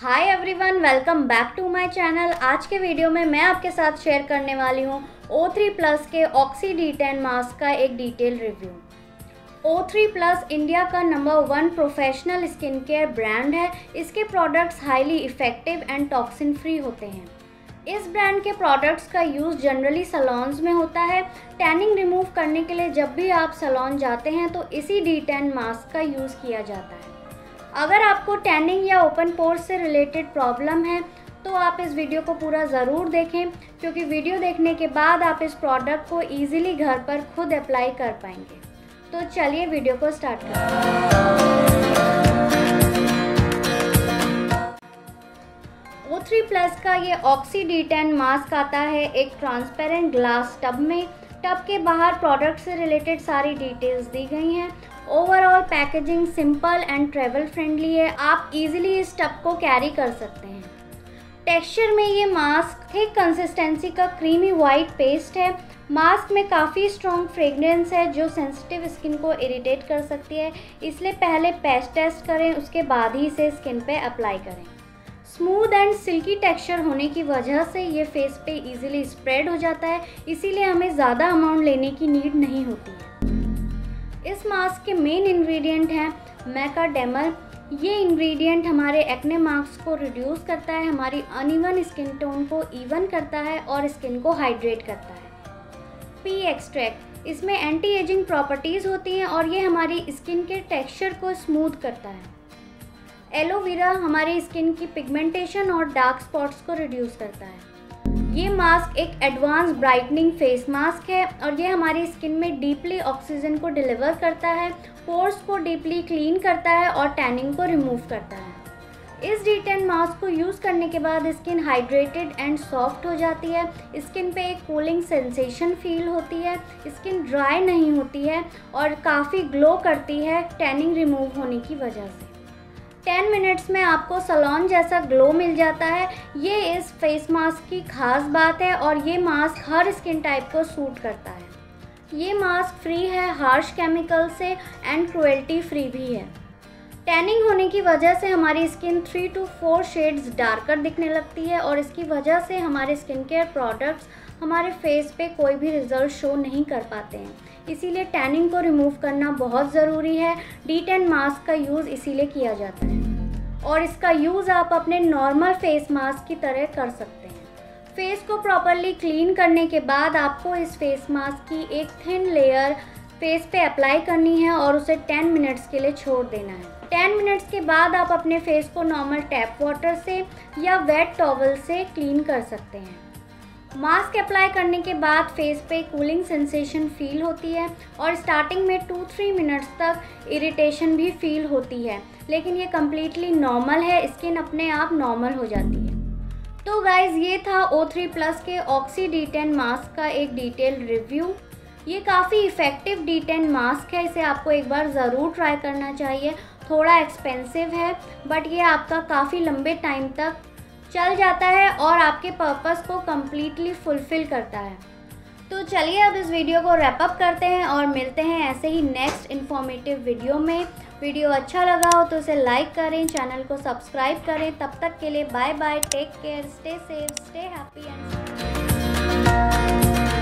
Hi everyone, welcome back to my channel. आज के video में मैं आपके साथ शेयर करने वाली हूँ O3+ के ऑक्सी D-Tan मास्क का एक डिटेल रिव्यू। O3+ इंडिया का number 1 professional skin care brand है। इसके products highly effective and toxin free होते हैं। इस ब्रांड के प्रोडक्ट्स का यूज़ जनरली सलॉन्स में होता है। टैनिंग रिमूव करने के लिए जब भी आप सलॉन जाते हैं तो इसी D-Tan मास्क का यूज़ किया जाता है। अगर आपको टैनिंग या ओपन पोर्स से रिलेटेड प्रॉब्लम है तो आप इस वीडियो को पूरा ज़रूर देखें, क्योंकि वीडियो देखने के बाद आप इस प्रोडक्ट को ईजिली घर पर खुद अप्लाई कर पाएंगे। तो चलिए वीडियो को स्टार्ट करें। O3+ का ये ऑक्सी D-Tan मास्क आता है एक ट्रांसपेरेंट ग्लास टब में। टब के बाहर प्रोडक्ट से रिलेटेड सारी डिटेल्स दी गई हैं। Overall packaging simple and travel friendly है। आप इजीली इस टब को कैरी कर सकते हैं। टेक्सचर में ये मास्क थिक कंसिस्टेंसी का क्रीमी वाइट पेस्ट है। मास्क में काफ़ी स्ट्रॉन्ग फ्रेगरेंस है जो सेंसिटिव स्किन को इरिटेट कर सकती है, इसलिए पहले पैच टेस्ट करें, उसके बाद ही इसे स्किन पे अप्लाई करें। स्मूथ एंड सिल्की टेक्सचर होने की वजह से ये फेस पे इजीली स्प्रेड हो जाता है, इसीलिए हमें ज़्यादा अमाउंट लेने की नीड नहीं होती है। इस मास्क के मेन इंग्रेडिएंट हैं मैकाडेमल। ये इंग्रेडिएंट हमारे एक्ने मार्क्स को रिड्यूस करता है, हमारी अनइवन स्किन टोन को इवन करता है और स्किन को हाइड्रेट करता है। पी एक्सट्रैक्ट, इसमें एंटी एजिंग प्रॉपर्टीज़ होती हैं और ये हमारी स्किन के टेक्सचर को स्मूथ करता है। एलोवेरा हमारी स्किन की पिगमेंटेशन और डार्क स्पॉट्स को रिड्यूस करता है। ये मास्क एक एडवांस ब्राइटनिंग फेस मास्क है और ये हमारी स्किन में डीपली ऑक्सीजन को डिलीवर करता है, पोर्स को डीपली क्लीन करता है और टैनिंग को रिमूव करता है। इस D-Tan मास्क को यूज़ करने के बाद स्किन हाइड्रेटेड एंड सॉफ्ट हो जाती है। स्किन पे एक कूलिंग सेंसेशन फील होती है, स्किन ड्राई नहीं होती है और काफ़ी ग्लो करती है टैनिंग रिमूव होने की वजह से। 10 मिनट्स में आपको सलॉन जैसा ग्लो मिल जाता है। ये इस फेस मास्क की खास बात है और ये मास्क हर स्किन टाइप को सूट करता है। ये मास्क फ्री है हार्श केमिकल से एंड क्रुएल्टी फ्री भी है। टैनिंग होने की वजह से हमारी स्किन 3 से 4 शेड्स डार्कर दिखने लगती है और इसकी वजह से हमारे स्किन केयर प्रोडक्ट्स हमारे फेस पे कोई भी रिजल्ट शो नहीं कर पाते हैं। इसीलिए टैनिंग को रिमूव करना बहुत ज़रूरी है। D-Tan मास्क का यूज़ इसीलिए किया जाता है और इसका यूज़ आप अपने नॉर्मल फेस मास्क की तरह कर सकते हैं। फेस को प्रॉपरली क्लीन करने के बाद आपको इस फेस मास्क की एक थिन लेयर फेस पे अप्लाई करनी है और उसे 10 मिनट्स के लिए छोड़ देना है। 10 मिनट्स के बाद आप अपने फेस को नॉर्मल टैप वाटर से या वेट टॉवल से क्लीन कर सकते हैं। मास्क अप्लाई करने के बाद फेस पे कूलिंग सेंसेशन फील होती है और स्टार्टिंग में 2-3 मिनट्स तक इरिटेशन भी फील होती है, लेकिन ये कम्प्लीटली नॉर्मल है। स्किन अपने आप नॉर्मल हो जाती है। तो गाइज़, ये था O3+ के ऑक्सी D-Tan मास्क का एक डिटेल रिव्यू। ये काफ़ी इफ़ेक्टिव D-Tan मास्क है, इसे आपको एक बार ज़रूर ट्राई करना चाहिए। थोड़ा एक्सपेंसिव है बट ये आपका काफ़ी लंबे टाइम तक चल जाता है और आपके पर्पस को कम्प्लीटली फुलफ़िल करता है। तो चलिए अब इस वीडियो को रैप अप करते हैं और मिलते हैं ऐसे ही नेक्स्ट इन्फॉर्मेटिव वीडियो में। वीडियो अच्छा लगा हो तो उसे लाइक करें, चैनल को सब्सक्राइब करें। तब तक के लिए bye bye, take care, stay safe, stay happy and